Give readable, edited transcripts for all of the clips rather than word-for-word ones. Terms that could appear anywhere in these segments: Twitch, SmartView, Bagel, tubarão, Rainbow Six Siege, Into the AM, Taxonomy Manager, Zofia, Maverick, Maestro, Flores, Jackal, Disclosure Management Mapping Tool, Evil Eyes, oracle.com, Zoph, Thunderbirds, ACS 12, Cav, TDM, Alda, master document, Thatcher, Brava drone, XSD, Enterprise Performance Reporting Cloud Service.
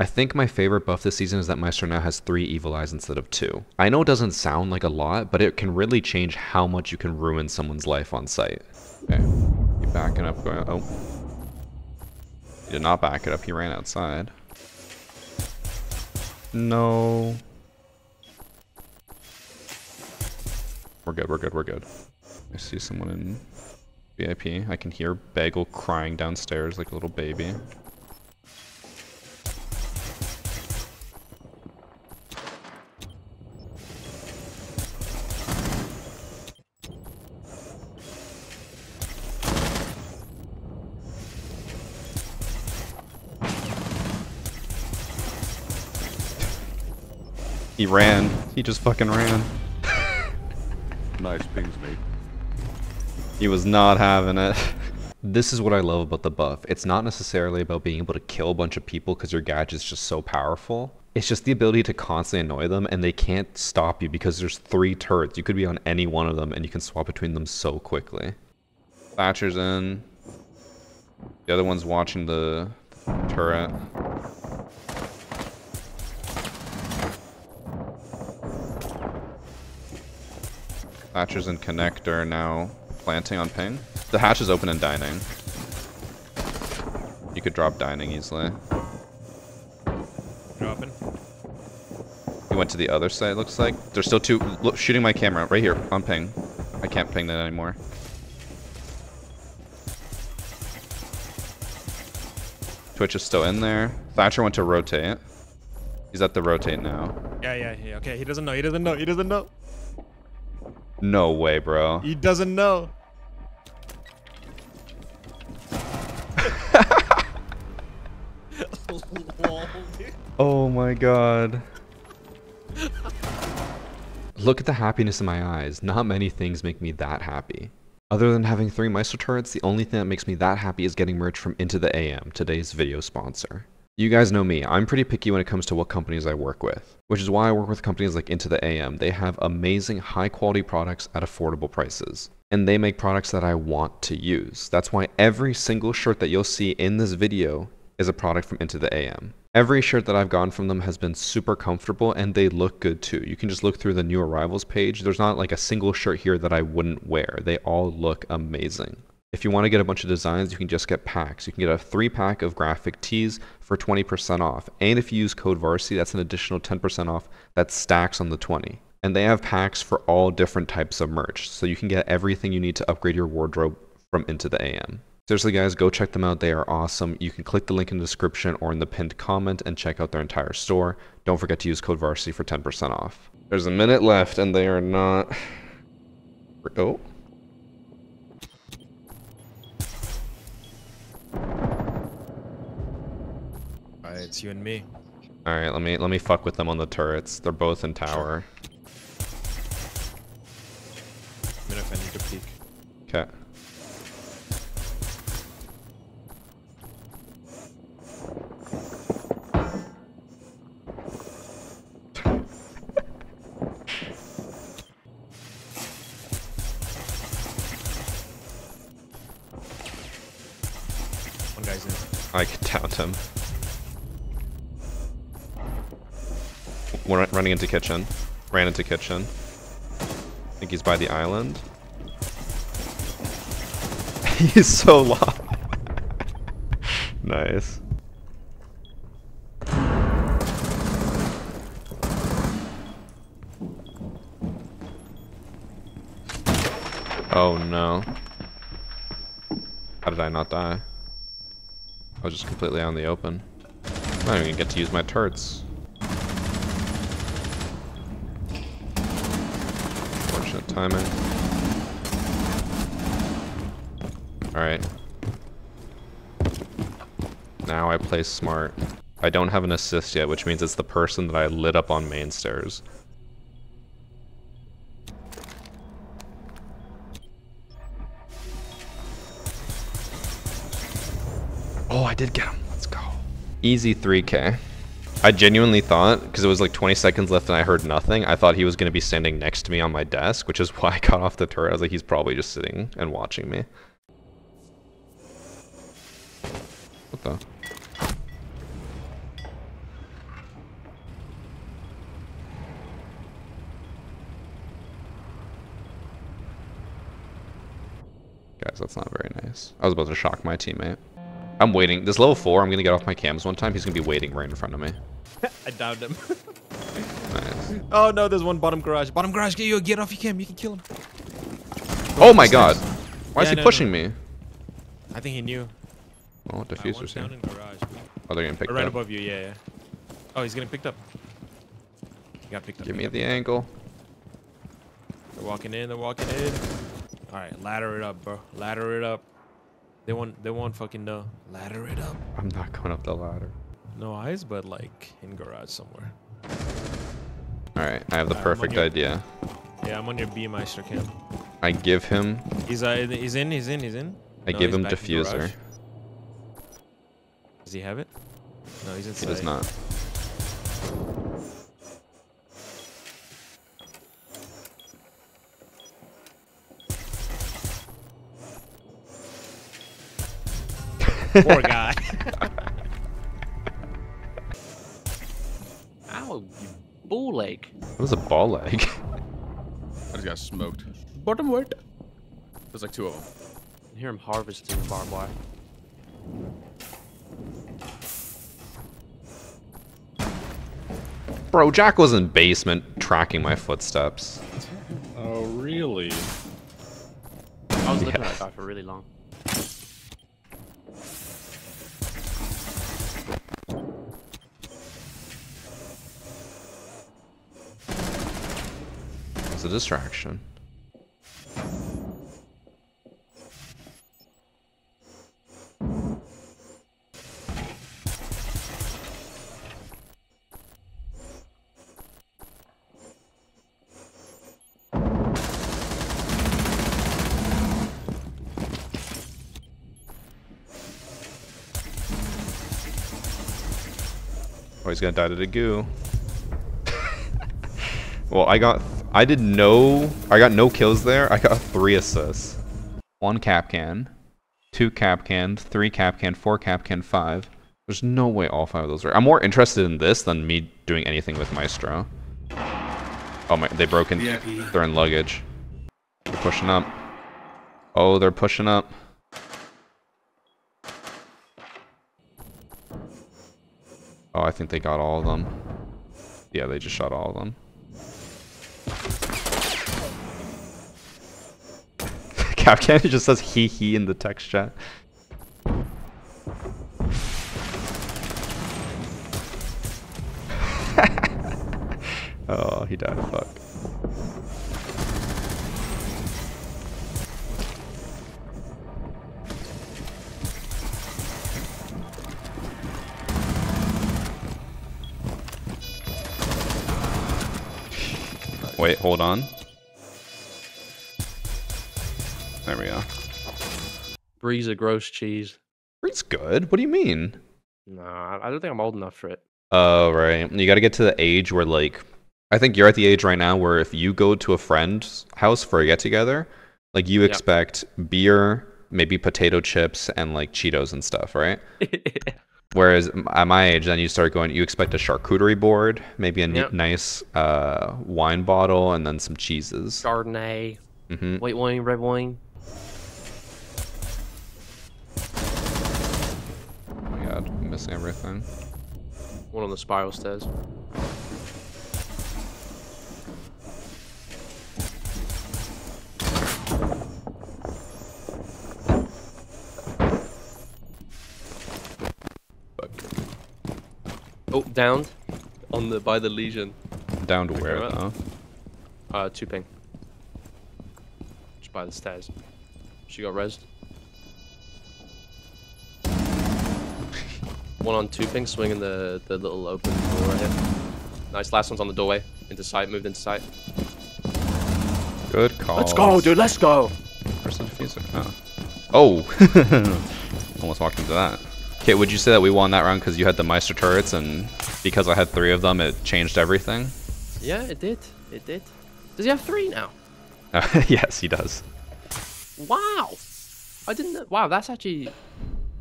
I think my favorite buff this season is that Maestro now has 3 Evil Eyes instead of 2. I know it doesn't sound like a lot, but it can really change how much you can ruin someone's life on sight. Okay, you backing up, going, oh. He did not back it up, he ran outside. No. We're good, we're good, we're good. I see someone in VIP. I can hear Bagel crying downstairs like a little baby. He ran. He just fucking ran. Nice pings, mate. He was not having it. This is what I love about the buff. It's not necessarily about being able to kill a bunch of people because your gadget's just so powerful. It's just the ability to constantly annoy them and they can't stop you because there's 3 turrets. You could be on any one of them and you can swap between them so quickly. Thatcher's in. The other one's watching the turret. Thatcher's and Connect are now planting on ping. The hatch is open and dining. You could drop dining easily. Dropping. He went to the other side, looks like. There's still 2. Look, shooting my camera right here on ping. I can't ping that anymore. Twitch is still in there. Thatcher went to rotate. He's at the rotate now. Yeah. Okay, he doesn't know. He doesn't know. No way, bro. He doesn't know. Lol, dude. Oh my god. Look at the happiness in my eyes. Not many things make me that happy. Other than having 3 Maestro turrets, the only thing that makes me that happy is getting merch from Into the AM, today's video sponsor. You guys know me, I'm pretty picky when it comes to what companies I work with, which is why I work with companies like Into the AM. They have amazing high quality products at affordable prices, and they make products that I want to use. That's why every single shirt that you'll see in this video is a product from Into the AM. Every shirt that I've gotten from them has been super comfortable and they look good too. You can just look through the new arrivals page. There's not like a single shirt here that I wouldn't wear. They all look amazing. If you want to get a bunch of designs, you can just get packs. You can get a 3-pack of graphic tees for 20% off. And if you use code Varsity, that's an additional 10% off that stacks on the 20. And they have packs for all different types of merch. So you can get everything you need to upgrade your wardrobe from Into the AM. Seriously guys, go check them out. They are awesome. You can click the link in the description or in the pinned comment and check out their entire store. Don't forget to use code Varsity for 10% off. There's a minute left and they are not... Oh. It's you and me. All right, let me fuck with them on the turrets. They're both in tower. I mean, if I need to peek. Okay. One guy's in. I could doubt him. We're running into kitchen. Ran into kitchen. I think he's by the island. He's so lost. Nice. Oh no. How did I not die? I was just completely out in the open. I don't even get to use my turrets. Timing. Alright. Now I play smart. I don't have an assist yet, which means it's the person that I lit up on main stairs. Oh, I did get him. Let's go. Easy 3K. I genuinely thought, because it was like 20 seconds left and I heard nothing, I thought he was going to be standing next to me on my desk, which is why I got off the turret. I was like, he's probably just sitting and watching me. What the? guys, that's not very nice. I was about to shock my teammate. I'm waiting. This level 4, I'm going to get off my cams one time. He's going to be waiting right in front of me. I downed him. Nice. Oh, no, there's one bottom garage. Bottom garage, get off your cam. You can kill him. Go oh, my God. Stairs. Why is he pushing me? I think he knew. Oh, diffuser's here. Oh, they're getting picked up. Right above you, yeah. Oh, he's getting picked up. He got picked up. Give me the angle. They're walking in, they're walking in. All right, ladder it up, bro. Ladder it up. They won't fucking know. Ladder it up. I'm not going up the ladder. No eyes, but like in garage somewhere. All right, I have the perfect idea. Yeah, I'm on your B Maestro camp. I give him. He's in. I give him diffuser. Does he have it? No, he's inside. He does not. Poor guy. Ow, you ball leg. That was a ball leg. I just got smoked. Bottom right. There's like two of them. I hear him harvesting barbed wire. Bro, Jack was in basement tracking my footsteps. Oh, really? I was looking at that guy for really long. A distraction. Oh, he's gonna die to the goo. Well, I got no kills there. I got 3 assists. 1 cap can, 2 cap can, 3 cap can, 4 cap can, 5. There's no way all 5 of those are. I'm more interested in this than me doing anything with Maestro. Oh my, they broke in. They're in luggage. They're pushing up. Oh, they're pushing up. Oh, I think they got all of them. Yeah, they just shot all of them. Capcan just says he in the text chat. Oh, he died. Fuck. Wait, hold on. There we go. Bree's a gross cheese. Bree's good? What do you mean? Nah, I don't think I'm old enough for it. Oh, right. You gotta get to the age where, like... I think you're at the age right now where if you go to a friend's house for a get-together, like, you expect beer, maybe potato chips, and, like, Cheetos and stuff, right? Whereas at my age, then you start going, you expect a charcuterie board, maybe a nice wine bottle, and then some cheeses. Chardonnay, white wine, red wine. Oh my God, I'm missing everything. One on the spiral stairs. Oh, downed on the by the Legion. Downed where though? 2 ping. Just by the stairs. She got rezzed. One on 2 ping, swinging the little open door right here. Nice, last one's on the doorway. Into sight, moved into sight. Good call. Let's go, dude. Let's go. Where's the diffuser? Oh, almost walked into that. Okay, would you say that we won that round because you had the Meister turrets and because I had 3 of them, it changed everything? Yeah, it did. It did. Does he have 3 now? Yes, he does. Wow. I didn't know. Wow, that's actually...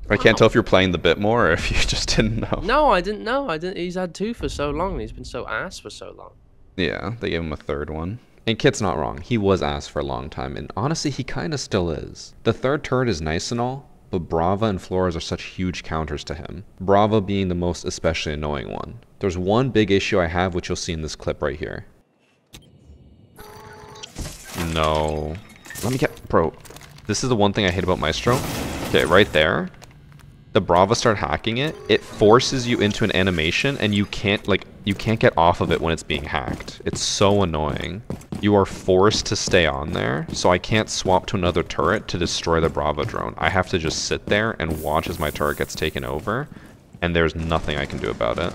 I can't tell if you're playing the bit more or if you just didn't know. No, I didn't know. He's had 2 for so long and he's been so ass for so long. Yeah, they gave him a 3rd one. And Kit's not wrong, he was ass for a long time, and honestly, he kinda still is. The third turret is nice and all, but Brava and Flores are such huge counters to him, Brava being the most especially annoying one. There's one big issue I have, which you'll see in this clip right here. No. Let me get... Bro, this is the one thing I hate about Maestro. Okay, right there. The Brava start hacking it, it forces you into an animation, and you can't, like, you can't get off of it when it's being hacked. It's so annoying. You are forced to stay on there, so I can't swap to another turret to destroy the Brava drone. I have to just sit there and watch as my turret gets taken over, and there's nothing I can do about it.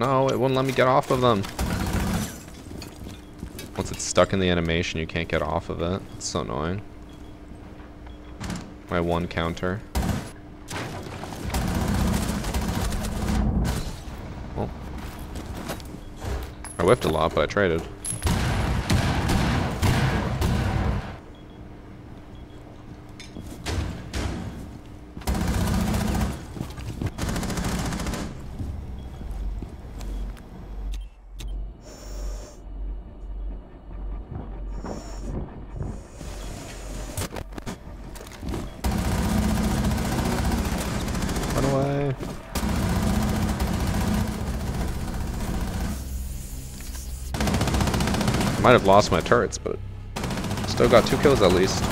No, it wouldn't let me get off of them. Once it's stuck in the animation, you can't get off of it. It's so annoying. My one counter. Oh. I whiffed a lot, but I traded. Might have lost my turrets, but still got 2 kills at least.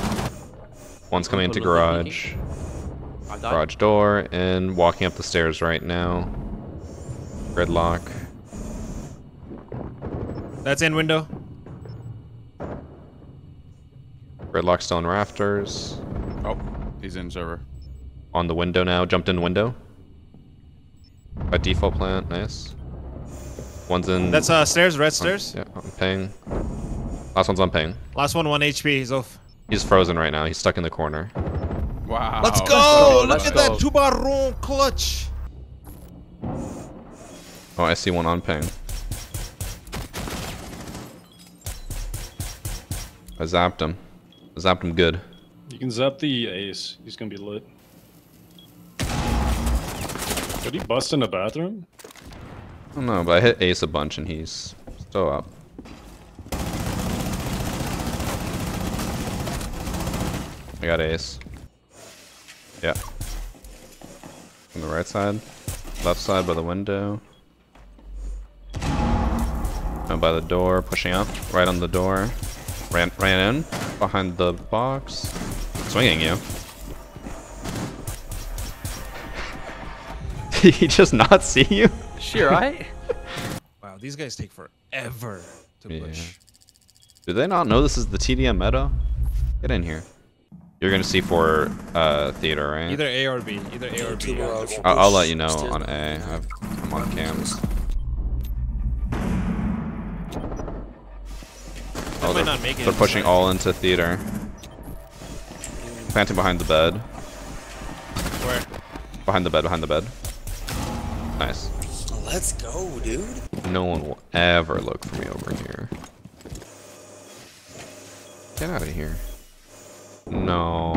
One's coming into garage. Garage door, and walking up the stairs right now. Gridlock. That's in window. Gridlock's still on rafters. Oh, he's in server. On the window now, jumped in window. By default plant, nice. One's in... That's stairs, red stairs. Yeah, I'm ping. Last one's on ping. Last one, 1 HP, he's off. He's frozen right now, he's stuck in the corner. Wow. Let's go! Let's go. Look at that tubarão clutch! Oh, I see one on ping. I zapped him. I zapped him good. You can zap the ace, he's gonna be lit. Did he bust in the bathroom? I don't know, but I hit ace a bunch and he's still up. I got ace. Yeah. On the right side. Left side by the window. And by the door, pushing up. Right on the door. Ran in. Behind the box. Swinging you. Did he just not see you? Sure, right? Wow, these guys take forever to push. Do they not know this is the TDM meta? Get in here. You're gonna see for theater, right? Either A or B. Either A or B. I'll let you know on A. I'm on cams. Oh, they're pushing all into theater. Planting behind the bed. Where? Behind the bed, behind the bed. Nice. Let's go, dude. No one will ever look for me over here. Get out of here. No.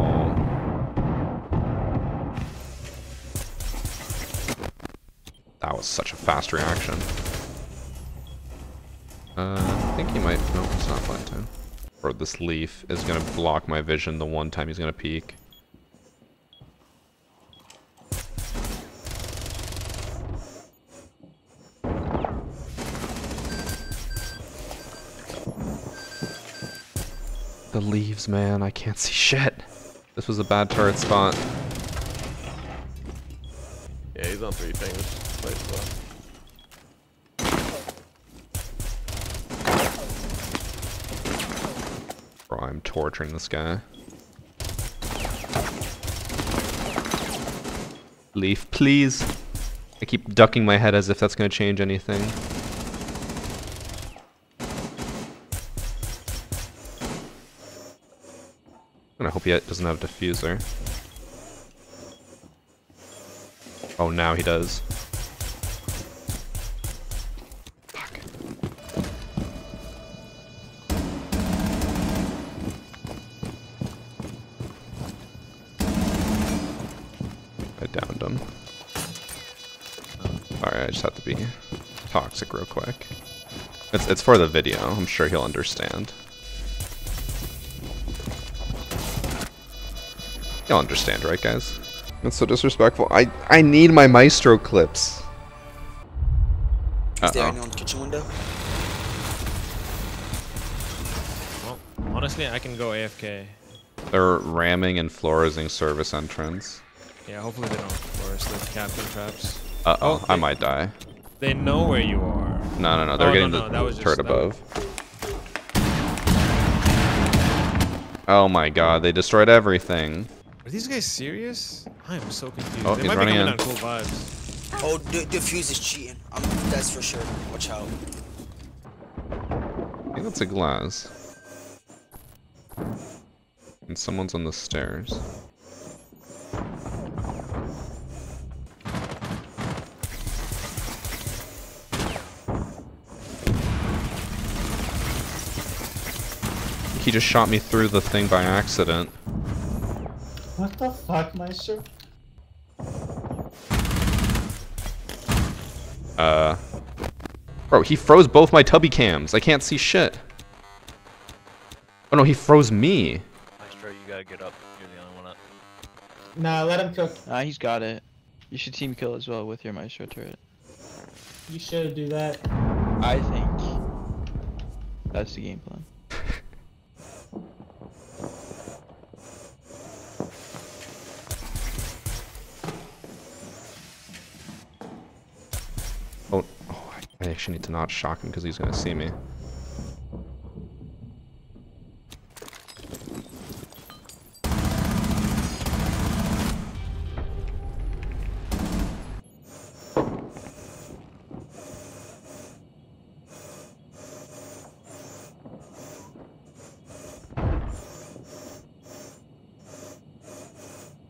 That was such a fast reaction. I think he might... No, it's not fun time. Or this leaf is going to block my vision the one time he's going to peek. The leaves, man, I can't see shit. This was a bad turret spot. Yeah, he's on 3 fingers. Play spot. Bro, I'm torturing this guy. Leaf, please. I keep ducking my head as if that's gonna change anything. I hope he doesn't have a diffuser. Oh, now he does. Fuck. I downed him. I just have to be toxic real quick. It's for the video. I'm sure he'll understand. You'll understand, right, guys? That's so disrespectful. I need my Maestro clips. Uh-oh. Is there anyone in the kitchen window? Well, honestly, I can go AFK. They're ramming and floresing service entrance. Yeah, hopefully they don't forest the captain traps. Uh-oh, I might die. They know where you are. No, no, no, they're getting the turret above. Oh my god, they destroyed everything. Are these guys serious? I am so confused. Oh, they might be coming on cool vibes. Oh, the fuse is cheating. That's for sure. Watch out. I think that's a glass. And someone's on the stairs. He just shot me through the thing by accident. What the fuck, Maestro? Bro, he froze both my tubby cams. I can't see shit. Oh no, he froze me. Maestro, you gotta get up. You're the only one up. Nah, let him cook. Nah, he's got it. You should team kill as well with your Maestro turret. You should do that. I think that's the game plan. I actually need to not shock him because he's gonna see me.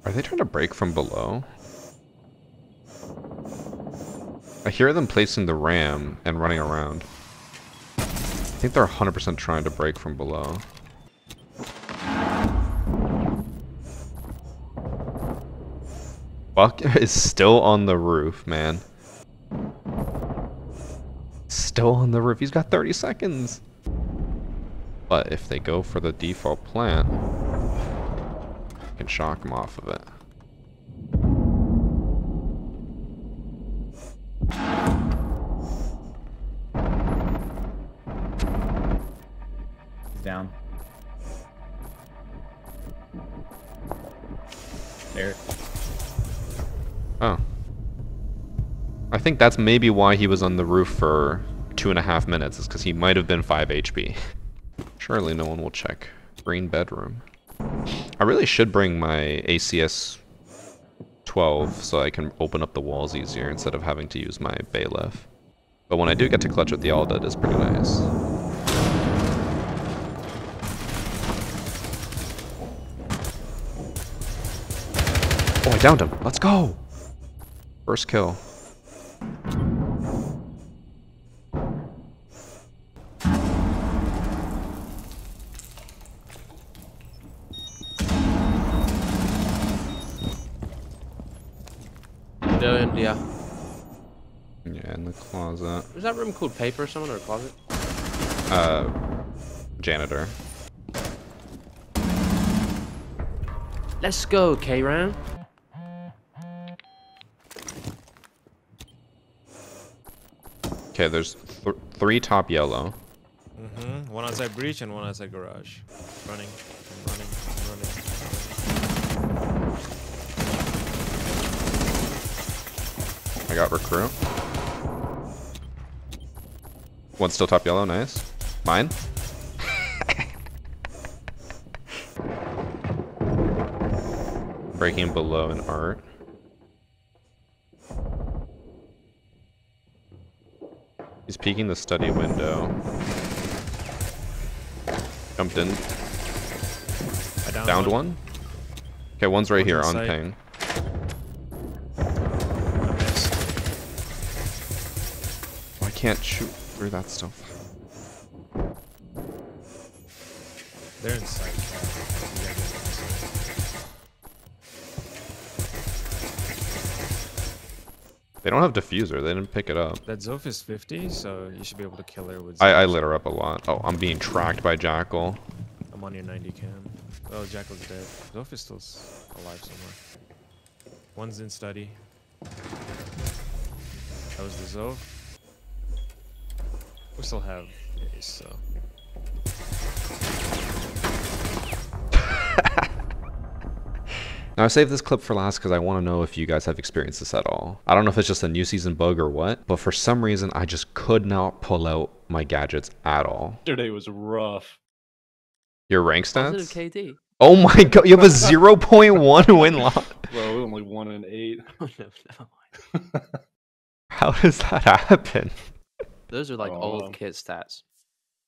Are they trying to break from below? I hear them placing the ram and running around. I think they're 100% trying to break from below. Buck is still on the roof, man. Still on the roof. He's got 30 seconds. But if they go for the default plant, I can shock him off of it. Down. There. Oh. I think that's maybe why he was on the roof for 2.5 minutes, is because he might have been 5 HP. Surely no one will check. Green bedroom. I really should bring my ACS 12 so I can open up the walls easier instead of having to use my bailiff. But when I do get to clutch with the Alda, it is pretty nice. Oh, I downed him. Let's go. First kill. Yeah. Yeah, in the closet. Is that room called paper or something, or a closet? Janitor. Let's go, K-Round. Okay, there's three top yellow. Mm-hmm. One outside breach and one outside garage. Running, I'm running, I'm running. I got recruit. One's still top yellow, nice. Mine? Breaking below an art. He's peeking the study window. Jumped in. I downed one. Okay, one's right here on ping. Oh, I can't shoot through that stuff. They're inside. They don't have diffuser. They didn't pick it up. That Zoph is 50, so you should be able to kill her with Zoph. I lit her up a lot. Oh, I'm being tracked by Jackal. I'm on your 90 cam. Oh, Jackal's dead. Zoph is still alive somewhere. One's in study. That was the Zoph. We still have Ace, so... Now, I saved this clip for last because I want to know if you guys have experienced this at all. I don't know if it's just a new season bug or what, but for some reason, I just could not pull out my gadgets at all. Yesterday was rough. Your rank stats? KD. Oh my god, you have a 0.1 win loss. Well, we only 1 and 8. Oh, no. How does that happen? Those are like old kit stats.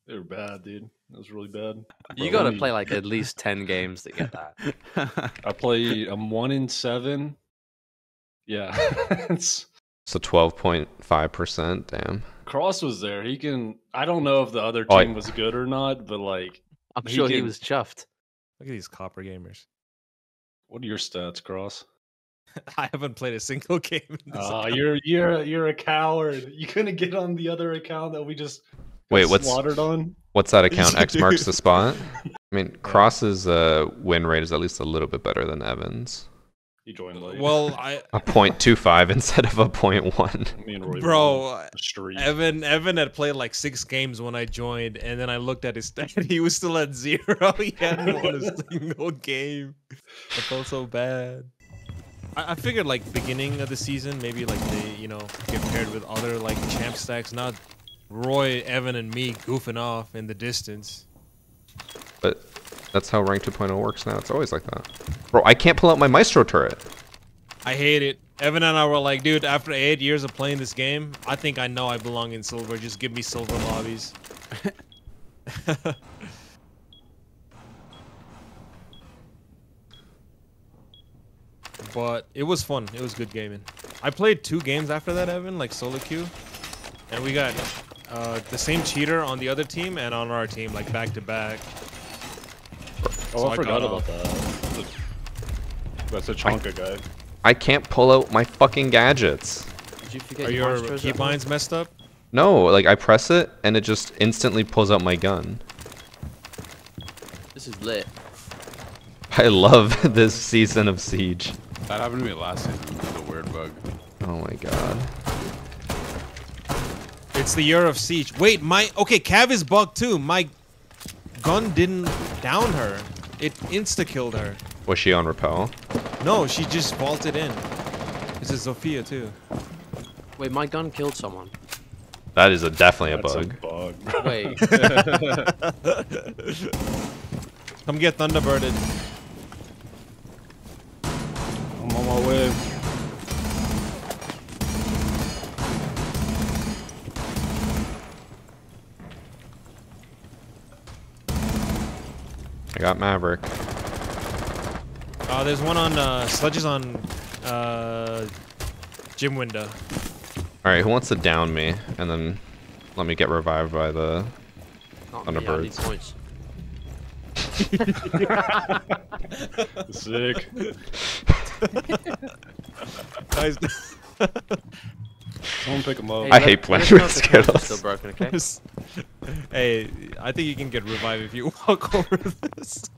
They were bad, dude. That was really bad. You gotta play like at least 10 games to get that. I play. I'm 1 in 7. Yeah. So 12.5%. Damn. Cross was there. He can. I don't know if the other team was good or not, but like, I'm sure he was chuffed. Look at these copper gamers. What are your stats, Cross? I haven't played a single game. Oh, you're a coward. You couldn't get on the other account that we just. Wait, what's that account? X marks the spot. I mean, Cross's win rate is at least a little bit better than Evans. You joined late. Well, I a 0.25 instead of a 0.1. Bro, Evan had played like 6 games when I joined, and then I looked at his stat. He was still at 0. He hadn't won a single game. I felt so bad. I figured like beginning of the season, maybe like they, you know, get paired with other like champ stacks, not Roy, Evan, and me goofing off in the distance. But that's how Rank 2.0 works now. It's always like that. Bro, I can't pull out my Maestro turret. I hate it. Evan and I were like, dude, after 8 years of playing this game, I think I know I belong in silver. Just give me silver lobbies. But it was fun. It was good gaming. I played 2 games after that, Evan, like solo queue. And we got... the same cheater on the other team and on our team, like back to back. Oh, so I forgot about that. That's a Chonka guy. I can't pull out my fucking gadgets. Did you forget your keybinds messed up? No, like I press it and it just instantly pulls out my gun. This is lit. I love this season of Siege. That happened to me last season with a weird bug. Oh my god. It's the year of Siege. Wait, okay, Cav is bugged too. My gun didn't down her. It insta-killed her. Was she on rappel? No, she just vaulted in. This is Zofia too. Wait, my gun killed someone. That is definitely a bug. Wait. Come get Thunderbirded. I'm on my way. I got Maverick. Oh, there's one on Sledge's on gym window. All right, who wants to down me and then let me get revived by the Thunderbirds? Sick. Someone pick him up. Hey, I hate playing with Skittles. Still broken, okay? Hey, I think you can get revived if you walk over this.